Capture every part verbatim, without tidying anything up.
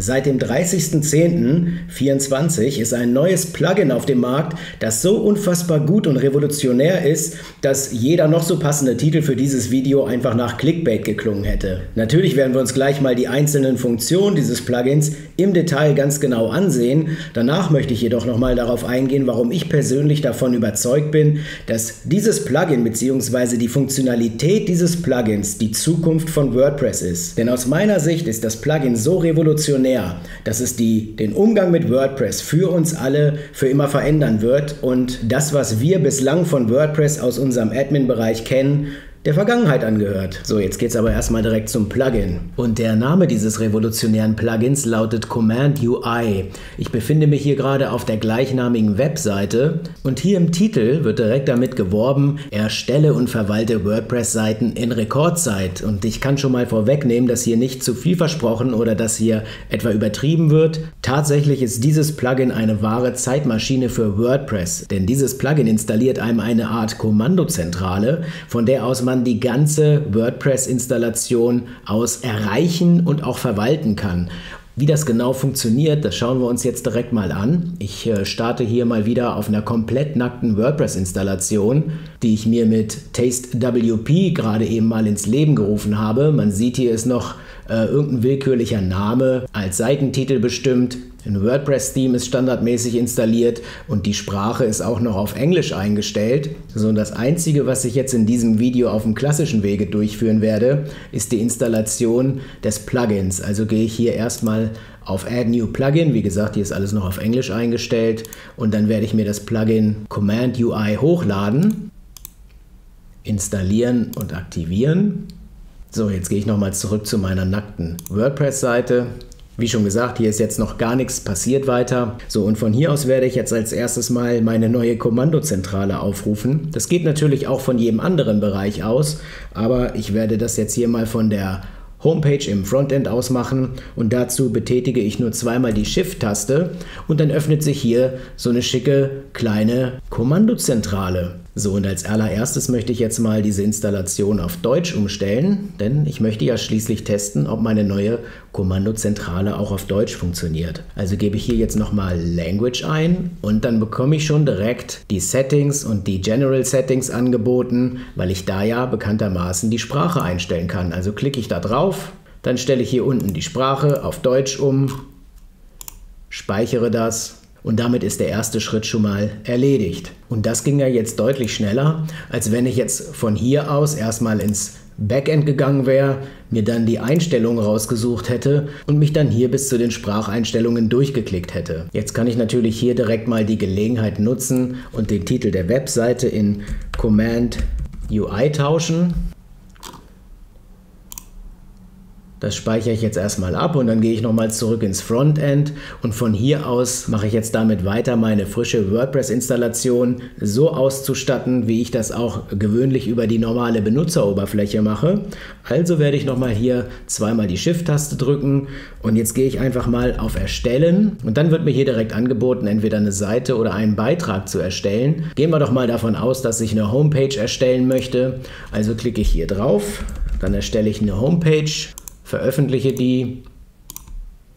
Seit dem dreißigsten zehnten vierundzwanzig ist ein neues Plugin auf dem Markt, das so unfassbar gut und revolutionär ist, dass jeder noch so passende Titel für dieses Video einfach nach Clickbait geklungen hätte. Natürlich werden wir uns gleich mal die einzelnen Funktionen dieses Plugins im Detail ganz genau ansehen. Danach möchte ich jedoch nochmal darauf eingehen, warum ich persönlich davon überzeugt bin, dass dieses Plugin bzw. die Funktionalität dieses Plugins die Zukunft von WordPress ist. Denn aus meiner Sicht ist das Plugin so revolutionär, dass es die, den Umgang mit WordPress für uns alle für immer verändern wird und das, was wir bislang von WordPress aus unserem Admin-Bereich kennen, der Vergangenheit angehört. So, jetzt geht's aber erstmal direkt zum Plugin. Und der Name dieses revolutionären Plugins lautet CommandUI. Ich befinde mich hier gerade auf der gleichnamigen Webseite und hier im Titel wird direkt damit geworben, erstelle und verwalte WordPress-Seiten in Rekordzeit. Und ich kann schon mal vorwegnehmen, dass hier nicht zu viel versprochen oder dass hier etwa übertrieben wird. Tatsächlich ist dieses Plugin eine wahre Zeitmaschine für WordPress, denn dieses Plugin installiert einem eine Art Kommandozentrale, von der aus man die ganze WordPress-Installation aus erreichen und auch verwalten kann. Wie das genau funktioniert, das schauen wir uns jetzt direkt mal an. Ich äh, starte hier mal wieder auf einer komplett nackten WordPress-Installation, die ich mir mit TasteWP gerade eben mal ins Leben gerufen habe. Man sieht, hier ist noch äh, irgendein willkürlicher Name als Seitentitel bestimmt. Ein WordPress-Theme ist standardmäßig installiert und die Sprache ist auch noch auf Englisch eingestellt. So, und das Einzige, was ich jetzt in diesem Video auf dem klassischen Wege durchführen werde, ist die Installation des Plugins. Also gehe ich hier erstmal auf Add New Plugin. Wie gesagt, hier ist alles noch auf Englisch eingestellt. Und dann werde ich mir das Plugin CommandUI hochladen, installieren und aktivieren. So, jetzt gehe ich nochmal zurück zu meiner nackten WordPress-Seite. Wie schon gesagt, hier ist jetzt noch gar nichts passiert weiter. So, und von hier aus werde ich jetzt als erstes mal meine neue Kommandozentrale aufrufen. Das geht natürlich auch von jedem anderen Bereich aus, aber ich werde das jetzt hier mal von der Homepage im Frontend ausmachen und dazu betätige ich nur zweimal die Shift-Taste und dann öffnet sich hier so eine schicke kleine Kommandozentrale. So, und als allererstes möchte ich jetzt mal diese Installation auf Deutsch umstellen, denn ich möchte ja schließlich testen, ob meine neue Kommandozentrale auch auf Deutsch funktioniert. Also gebe ich hier jetzt nochmal Language ein und dann bekomme ich schon direkt die Settings und die General Settings angeboten, weil ich da ja bekanntermaßen die Sprache einstellen kann. Also klicke ich da drauf, dann stelle ich hier unten die Sprache auf Deutsch um, speichere das. Und damit ist der erste Schritt schon mal erledigt. Und das ging ja jetzt deutlich schneller, als wenn ich jetzt von hier aus erstmal ins Backend gegangen wäre, mir dann die Einstellungen rausgesucht hätte und mich dann hier bis zu den Spracheinstellungen durchgeklickt hätte. Jetzt kann ich natürlich hier direkt mal die Gelegenheit nutzen und den Titel der Webseite in CommandUI tauschen. Das speichere ich jetzt erstmal ab und dann gehe ich nochmal zurück ins Frontend und von hier aus mache ich jetzt damit weiter, meine frische WordPress-Installation so auszustatten, wie ich das auch gewöhnlich über die normale Benutzeroberfläche mache. Also werde ich nochmal hier zweimal die Shift-Taste drücken und jetzt gehe ich einfach mal auf Erstellen und dann wird mir hier direkt angeboten, entweder eine Seite oder einen Beitrag zu erstellen. Gehen wir doch mal davon aus, dass ich eine Homepage erstellen möchte. Also klicke ich hier drauf, dann erstelle ich eine Homepage. Veröffentliche die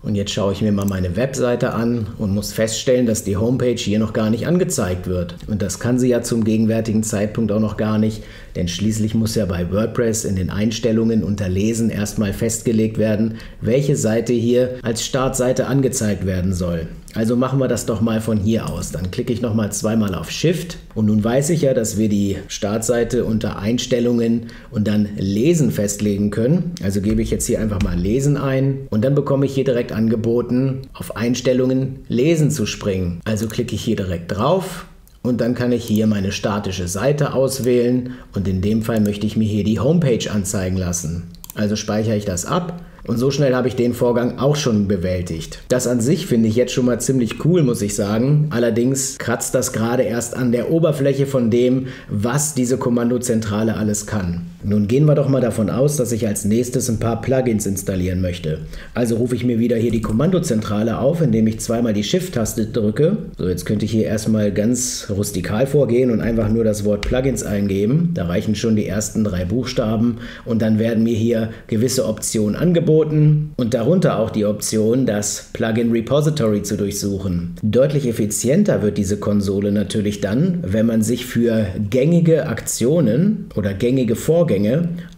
und jetzt schaue ich mir mal meine Webseite an und muss feststellen, dass die Homepage hier noch gar nicht angezeigt wird. Und das kann sie ja zum gegenwärtigen Zeitpunkt auch noch gar nicht, denn schließlich muss ja bei WordPress in den Einstellungen unter Lesen erstmal festgelegt werden, welche Seite hier als Startseite angezeigt werden soll. Also machen wir das doch mal von hier aus. Dann klicke ich nochmal zweimal auf Shift und nun weiß ich ja, dass wir die Startseite unter Einstellungen und dann Lesen festlegen können. Also gebe ich jetzt hier einfach mal Lesen ein und dann bekomme ich hier direkt angeboten, auf Einstellungen Lesen zu springen. Also klicke ich hier direkt drauf. Und dann kann ich hier meine statische Seite auswählen und in dem Fall möchte ich mir hier die Homepage anzeigen lassen. Also speichere ich das ab. Und so schnell habe ich den Vorgang auch schon bewältigt. Das an sich finde ich jetzt schon mal ziemlich cool, muss ich sagen. Allerdings kratzt das gerade erst an der Oberfläche von dem, was diese Kommandozentrale alles kann. Nun gehen wir doch mal davon aus, dass ich als nächstes ein paar Plugins installieren möchte. Also rufe ich mir wieder hier die Kommandozentrale auf, indem ich zweimal die Shift-Taste drücke. So, jetzt könnte ich hier erstmal ganz rustikal vorgehen und einfach nur das Wort Plugins eingeben. Da reichen schon die ersten drei Buchstaben und dann werden mir hier gewisse Optionen angeboten und darunter auch die Option, das Plugin Repository zu durchsuchen. Deutlich effizienter wird diese Konsole natürlich dann, wenn man sich für gängige Aktionen oder gängige Vorgänge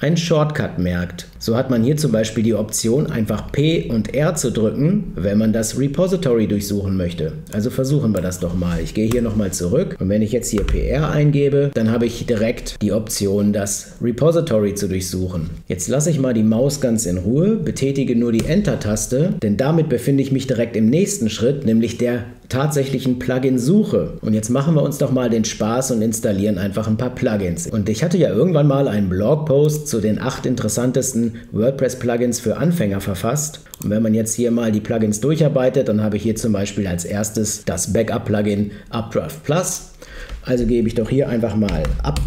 einen Shortcut merkt. So hat man hier zum Beispiel die Option, einfach P und R zu drücken, wenn man das Repository durchsuchen möchte. Also versuchen wir das doch mal. Ich gehe hier nochmal zurück und wenn ich jetzt hier P R eingebe, dann habe ich direkt die Option, das Repository zu durchsuchen. Jetzt lasse ich mal die Maus ganz in Ruhe, betätige nur die Enter-Taste, denn damit befinde ich mich direkt im nächsten Schritt, nämlich der tatsächlichen Plugin-Suche. Und jetzt machen wir uns doch mal den Spaß und installieren einfach ein paar Plugins. Und ich hatte ja irgendwann mal einen Blogpost zu den acht interessantesten WordPress-Plugins für Anfänger verfasst. Und wenn man jetzt hier mal die Plugins durcharbeitet, dann habe ich hier zum Beispiel als erstes das Backup-Plugin UpdraftPlus. Also gebe ich doch hier einfach mal ab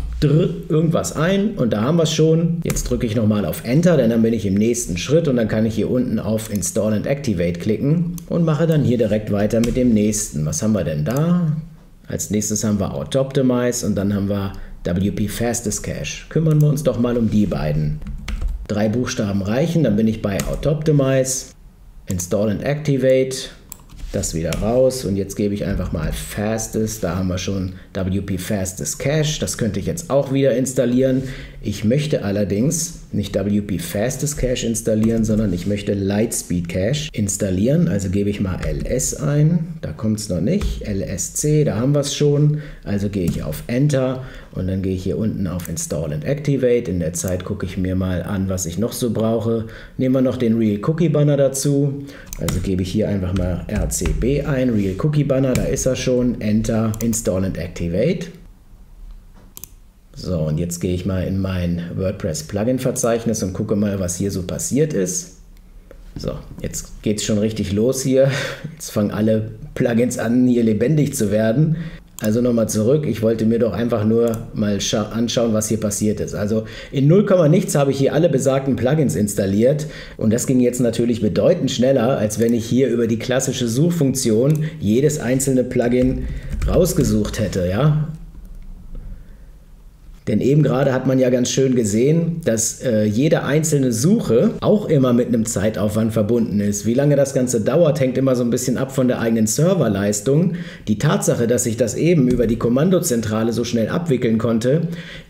irgendwas ein und da haben wir es schon. Jetzt drücke ich nochmal auf Enter, denn dann bin ich im nächsten Schritt und dann kann ich hier unten auf Install and Activate klicken und mache dann hier direkt weiter mit dem nächsten. Was haben wir denn da? Als nächstes haben wir Autoptimize und dann haben wir W P Fastest Cache. Kümmern wir uns doch mal um die beiden. Drei Buchstaben reichen, dann bin ich bei Autoptimize, Install and Activate. Das wieder raus und jetzt gebe ich einfach mal Fastest, da haben wir schon W P Fastest Cache, das könnte ich jetzt auch wieder installieren. Ich möchte allerdings nicht W P Fastest Cache installieren, sondern ich möchte LiteSpeed Cache installieren, also gebe ich mal L S ein, da kommt es noch nicht, L S C, da haben wir es schon, also gehe ich auf Enter und dann gehe ich hier unten auf Install and Activate, in der Zeit gucke ich mir mal an, was ich noch so brauche, nehmen wir noch den Real Cookie Banner dazu, also gebe ich hier einfach mal R C B ein, Real Cookie Banner, da ist er schon, Enter, Install and Activate. So, und jetzt gehe ich mal in mein WordPress Plugin Verzeichnis und gucke mal, was hier so passiert ist. So, jetzt geht es schon richtig los hier. Jetzt fangen alle Plugins an, hier lebendig zu werden. Also nochmal zurück, ich wollte mir doch einfach nur mal anschauen, was hier passiert ist. Also in null Komma nichts habe ich hier alle besagten Plugins installiert und das ging jetzt natürlich bedeutend schneller, als wenn ich hier über die klassische Suchfunktion jedes einzelne Plugin rausgesucht hätte, ja. Denn eben gerade hat man ja ganz schön gesehen, dass äh, jede einzelne Suche auch immer mit einem Zeitaufwand verbunden ist. Wie lange das Ganze dauert, hängt immer so ein bisschen ab von der eigenen Serverleistung. Die Tatsache, dass ich das eben über die Kommandozentrale so schnell abwickeln konnte,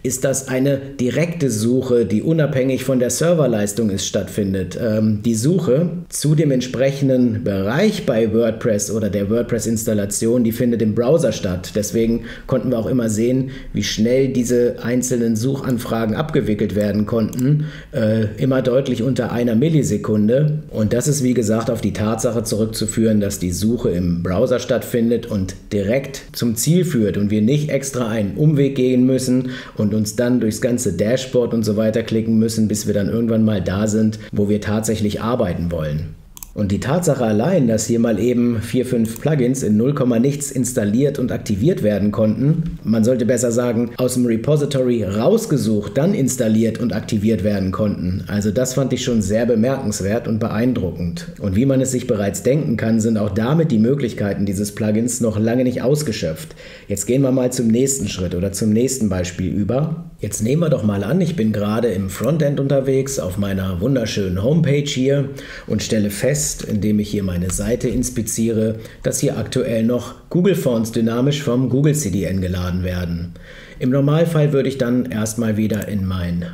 ist, dass eine direkte Suche, die unabhängig von der Serverleistung ist, stattfindet. Ähm, die Suche zu dem entsprechenden Bereich bei WordPress oder der WordPress-Installation, die findet im Browser statt. Deswegen konnten wir auch immer sehen, wie schnell diese einzelnen Suchanfragen abgewickelt werden konnten, äh, immer deutlich unter einer Millisekunde. Und das ist, wie gesagt, auf die Tatsache zurückzuführen, dass die Suche im Browser stattfindet und direkt zum Ziel führt und wir nicht extra einen Umweg gehen müssen und uns dann durchs ganze Dashboard und so weiter klicken müssen, bis wir dann irgendwann mal da sind, wo wir tatsächlich arbeiten wollen. Und die Tatsache allein, dass hier mal eben vier, fünf Plugins in null Komma nichts installiert und aktiviert werden konnten, man sollte besser sagen, aus dem Repository rausgesucht, dann installiert und aktiviert werden konnten. Also das fand ich schon sehr bemerkenswert und beeindruckend. Und wie man es sich bereits denken kann, sind auch damit die Möglichkeiten dieses Plugins noch lange nicht ausgeschöpft. Jetzt gehen wir mal zum nächsten Schritt oder zum nächsten Beispiel über. Jetzt nehmen wir doch mal an, ich bin gerade im Frontend unterwegs auf meiner wunderschönen Homepage hier und stelle fest, indem ich hier meine Seite inspiziere, dass hier aktuell noch Google Fonts dynamisch vom Google C D N geladen werden. Im Normalfall würde ich dann erstmal wieder in mein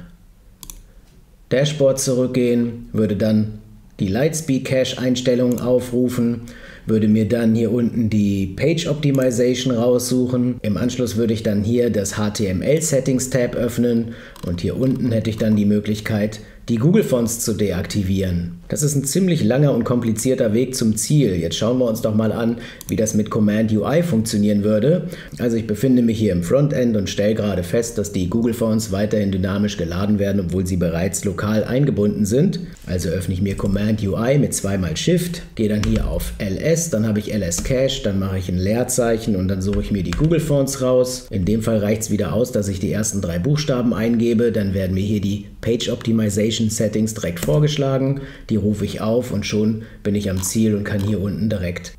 Dashboard zurückgehen, würde dann die LiteSpeed Cache Einstellungen aufrufen, würde mir dann hier unten die Page Optimization raussuchen. Im Anschluss würde ich dann hier das H T M L Settings Tab öffnen und hier unten hätte ich dann die Möglichkeit, die Google Fonts zu deaktivieren. Das ist ein ziemlich langer und komplizierter Weg zum Ziel. Jetzt schauen wir uns doch mal an, wie das mit Command U I funktionieren würde. Also ich befinde mich hier im Frontend und stelle gerade fest, dass die Google Fonts weiterhin dynamisch geladen werden, obwohl sie bereits lokal eingebunden sind. Also öffne ich mir Command U I mit zweimal Shift, gehe dann hier auf L S, dann habe ich L S Cache, dann mache ich ein Leerzeichen und dann suche ich mir die Google Fonts raus. In dem Fall reicht es wieder aus, dass ich die ersten drei Buchstaben eingebe, dann werden mir hier die Page Optimization Settings direkt vorgeschlagen. Die rufe ich auf und schon bin ich am Ziel und kann hier unten direkt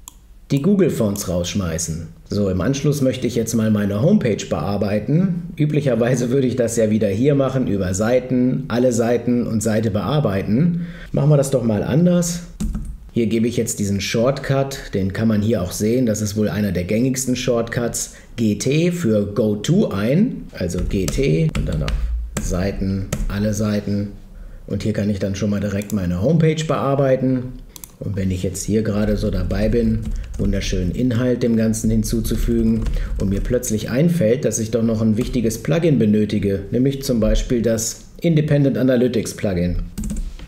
die Google Fonts rausschmeißen. So, im Anschluss möchte ich jetzt mal meine Homepage bearbeiten. Üblicherweise würde ich das ja wieder hier machen, über Seiten, alle Seiten und Seite bearbeiten. Machen wir das doch mal anders. Hier gebe ich jetzt diesen Shortcut, den kann man hier auch sehen, das ist wohl einer der gängigsten Shortcuts, G T für Go To ein, also G T und dann auf Seiten, alle Seiten. Und hier kann ich dann schon mal direkt meine Homepage bearbeiten. Und wenn ich jetzt hier gerade so dabei bin, wunderschönen Inhalt dem Ganzen hinzuzufügen und mir plötzlich einfällt, dass ich doch noch ein wichtiges Plugin benötige, nämlich zum Beispiel das Independent Analytics Plugin.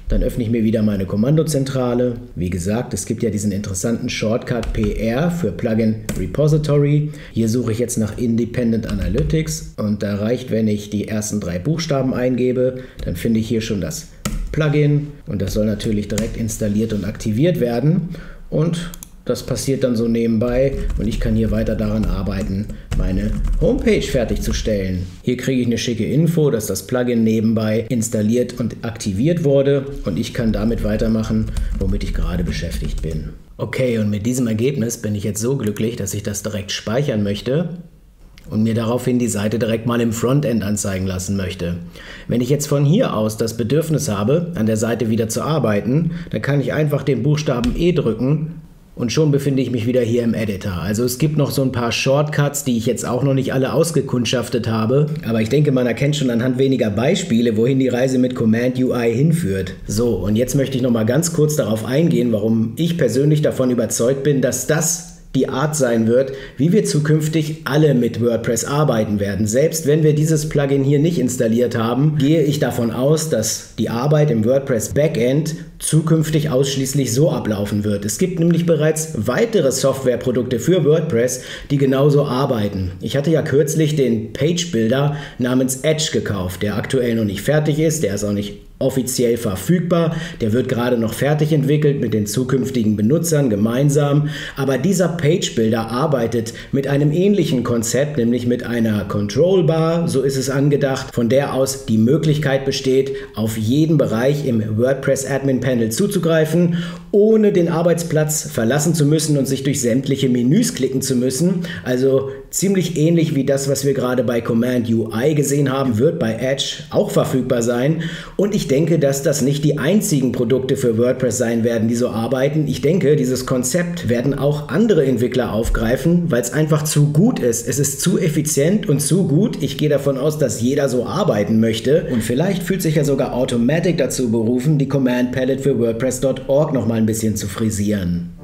Dann öffne ich mir wieder meine Kommandozentrale. Wie gesagt, es gibt ja diesen interessanten Shortcut P R für Plugin Repository. Hier suche ich jetzt nach Independent Analytics und da reicht, wenn ich die ersten drei Buchstaben eingebe, dann finde ich hier schon das Plugin und das soll natürlich direkt installiert und aktiviert werden. Und das passiert dann so nebenbei und ich kann hier weiter daran arbeiten, meine Homepage fertigzustellen. Hier kriege ich eine schicke Info, dass das Plugin nebenbei installiert und aktiviert wurde und ich kann damit weitermachen, womit ich gerade beschäftigt bin. Okay, und mit diesem Ergebnis bin ich jetzt so glücklich, dass ich das direkt speichern möchte und mir daraufhin die Seite direkt mal im Frontend anzeigen lassen möchte. Wenn ich jetzt von hier aus das Bedürfnis habe, an der Seite wieder zu arbeiten, dann kann ich einfach den Buchstaben E drücken und schon befinde ich mich wieder hier im Editor. Also es gibt noch so ein paar Shortcuts, die ich jetzt auch noch nicht alle ausgekundschaftet habe. Aber ich denke, man erkennt schon anhand weniger Beispiele, wohin die Reise mit Command U I hinführt. So, und jetzt möchte ich noch mal ganz kurz darauf eingehen, warum ich persönlich davon überzeugt bin, dass das die Art sein wird, wie wir zukünftig alle mit WordPress arbeiten werden. Selbst wenn wir dieses Plugin hier nicht installiert haben, gehe ich davon aus, dass die Arbeit im WordPress Backend zukünftig ausschließlich so ablaufen wird. Es gibt nämlich bereits weitere Softwareprodukte für WordPress, die genauso arbeiten. Ich hatte ja kürzlich den Page Builder namens Edge gekauft, der aktuell noch nicht fertig ist, der ist auch nicht offiziell verfügbar. Der wird gerade noch fertig entwickelt mit den zukünftigen Benutzern gemeinsam. Aber dieser Page Builder arbeitet mit einem ähnlichen Konzept, nämlich mit einer Control Bar, so ist es angedacht, von der aus die Möglichkeit besteht, auf jeden Bereich im WordPress Admin Panel zuzugreifen, ohne den Arbeitsplatz verlassen zu müssen und sich durch sämtliche Menüs klicken zu müssen. Also ziemlich ähnlich wie das, was wir gerade bei Command U I gesehen haben, wird bei Edge auch verfügbar sein. Und ich Ich denke, dass das nicht die einzigen Produkte für WordPress sein werden, die so arbeiten. Ich denke, dieses Konzept werden auch andere Entwickler aufgreifen, weil es einfach zu gut ist. Es ist zu effizient und zu gut. Ich gehe davon aus, dass jeder so arbeiten möchte. Und vielleicht fühlt sich ja sogar Automatic dazu berufen, die Command Palette für WordPress Punkt org noch mal ein bisschen zu frisieren.